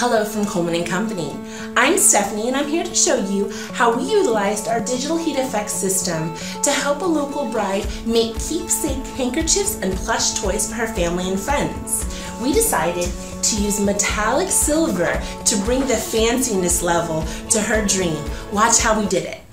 Hello from Colman and Company. I'm Stephanie and I'm here to show you how we utilized our digital HeatFX system to help a local bride make keepsake handkerchiefs and plush toys for her family and friends. We decided to use metallic silver to bring the fanciness level to her dream. Watch how we did it.